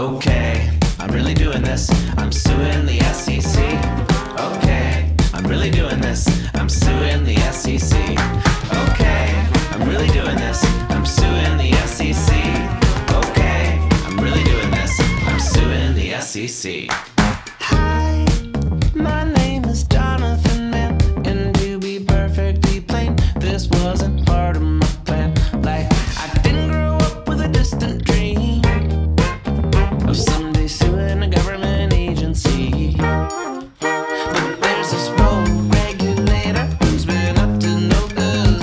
Okay, I'm really doing this, I'm suing the SEC. Okay, I'm really doing this, I'm suing the SEC. Okay, I'm really doing this, I'm suing the SEC. Okay, I'm really doing this, I'm suing the SEC. Hi, my name is Jonathan Mann, and to be perfectly plain, this wasn't part of my plan. Like, I didn't grow up with a distant dream of someday suing a government agency. But there's this road regulator who's been up to no good,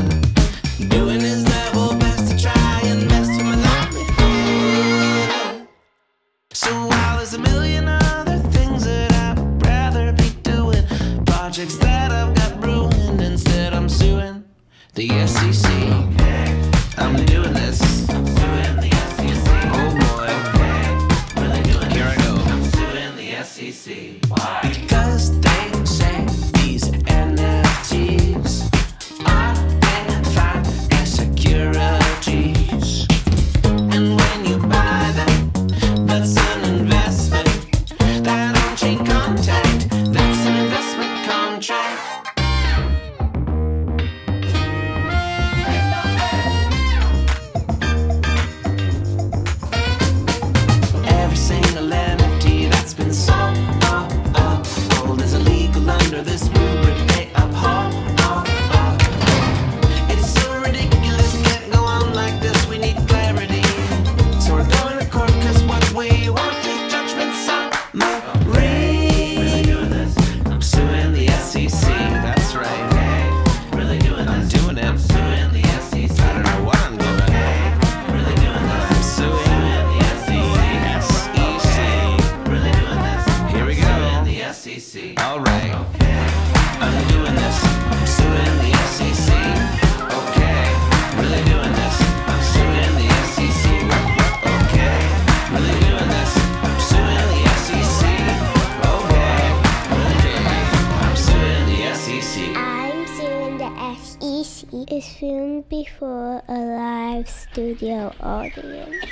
doing his level best to try and mess with my livelihood. So while there's a million other things that I'd rather be doing, projects that I've got ruined, instead I'm suing the SEC. Okay, I'm doing this, I'm suing the SEC. Oh boy. Why? Because they say these NFTs are defined as securities, and when you buy them, that's an investment. That on-chain contact, that's an investment contract. This movement they uphold. It's so ridiculous, can't go on like this. We need clarity, so we're going to court, cause what we want is judgment summary. Okay, really doing this, I'm suing the SEC. That's right. Okay, really doing this, I'm doing it, I'm suing the SEC. I don't know what I'm doing. Okay, really doing this, I'm suing the SEC. Okay, really doing this, here we go, I'm suing the SEC. All right. Okay. I'm doing this, I'm suing the SEC. Okay, really doing this, I'm suing the SEC. Okay, really doing this, I'm suing the SEC. Okay, really doing this, I'm suing the SEC. I'm suing the SEC is filmed before a live studio audience.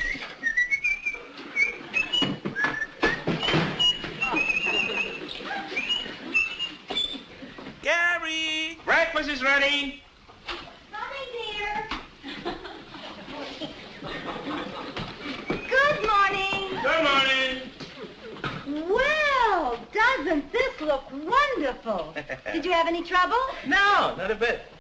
Breakfast is ready. Coming, dear. Good morning. Good morning. Well, doesn't this look wonderful? Did you have any trouble? No, not a bit.